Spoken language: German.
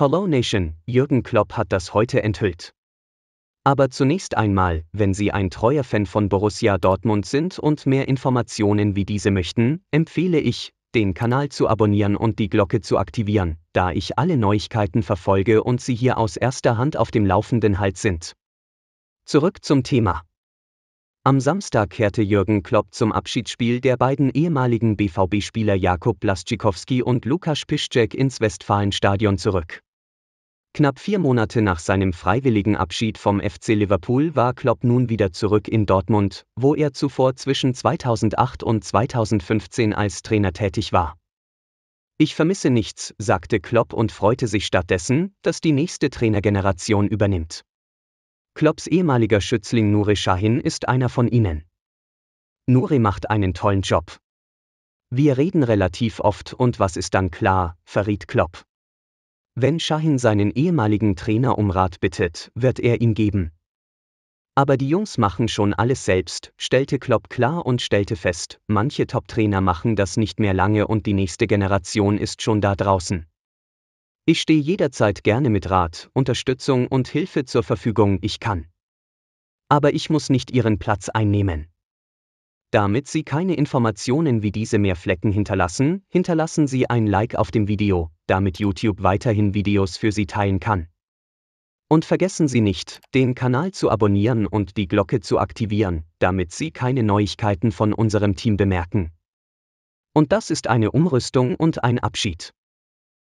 Hello Nation, Jürgen Klopp hat das heute enthüllt. Aber zunächst einmal, wenn Sie ein treuer Fan von Borussia Dortmund sind und mehr Informationen wie diese möchten, empfehle ich, den Kanal zu abonnieren und die Glocke zu aktivieren, da ich alle Neuigkeiten verfolge und Sie hier aus erster Hand auf dem laufenden Halt sind. Zurück zum Thema. Am Samstag kehrte Jürgen Klopp zum Abschiedsspiel der beiden ehemaligen BVB-Spieler Jakub Blaszczykowski und Lukasz Piszczek ins Westfalenstadion zurück. Knapp 4 Monate nach seinem freiwilligen Abschied vom FC Liverpool war Klopp nun wieder zurück in Dortmund, wo er zuvor zwischen 2008 und 2015 als Trainer tätig war. „Ich vermisse nichts“, sagte Klopp und freute sich stattdessen, dass die nächste Trainergeneration übernimmt. Klopps ehemaliger Schützling Nuri Sahin ist einer von ihnen. „Nuri macht einen tollen Job. Wir reden relativ oft und was ist dann klar“, verriet Klopp. Wenn Sahin seinen ehemaligen Trainer um Rat bittet, wird er ihn geben. „Aber die Jungs machen schon alles selbst“, stellte Klopp klar und stellte fest, manche Top-Trainer machen das nicht mehr lange und die nächste Generation ist schon da draußen. „Ich stehe jederzeit gerne mit Rat, Unterstützung und Hilfe zur Verfügung, ich kann. Aber ich muss nicht ihren Platz einnehmen.“ Damit Sie keine Informationen wie diese mehr Flecken hinterlassen, hinterlassen Sie ein Like auf dem Video, damit YouTube weiterhin Videos für Sie teilen kann. Und vergessen Sie nicht, den Kanal zu abonnieren und die Glocke zu aktivieren, damit Sie keine Neuigkeiten von unserem Team bemerken. Und das ist eine Umrüstung und ein Abschied.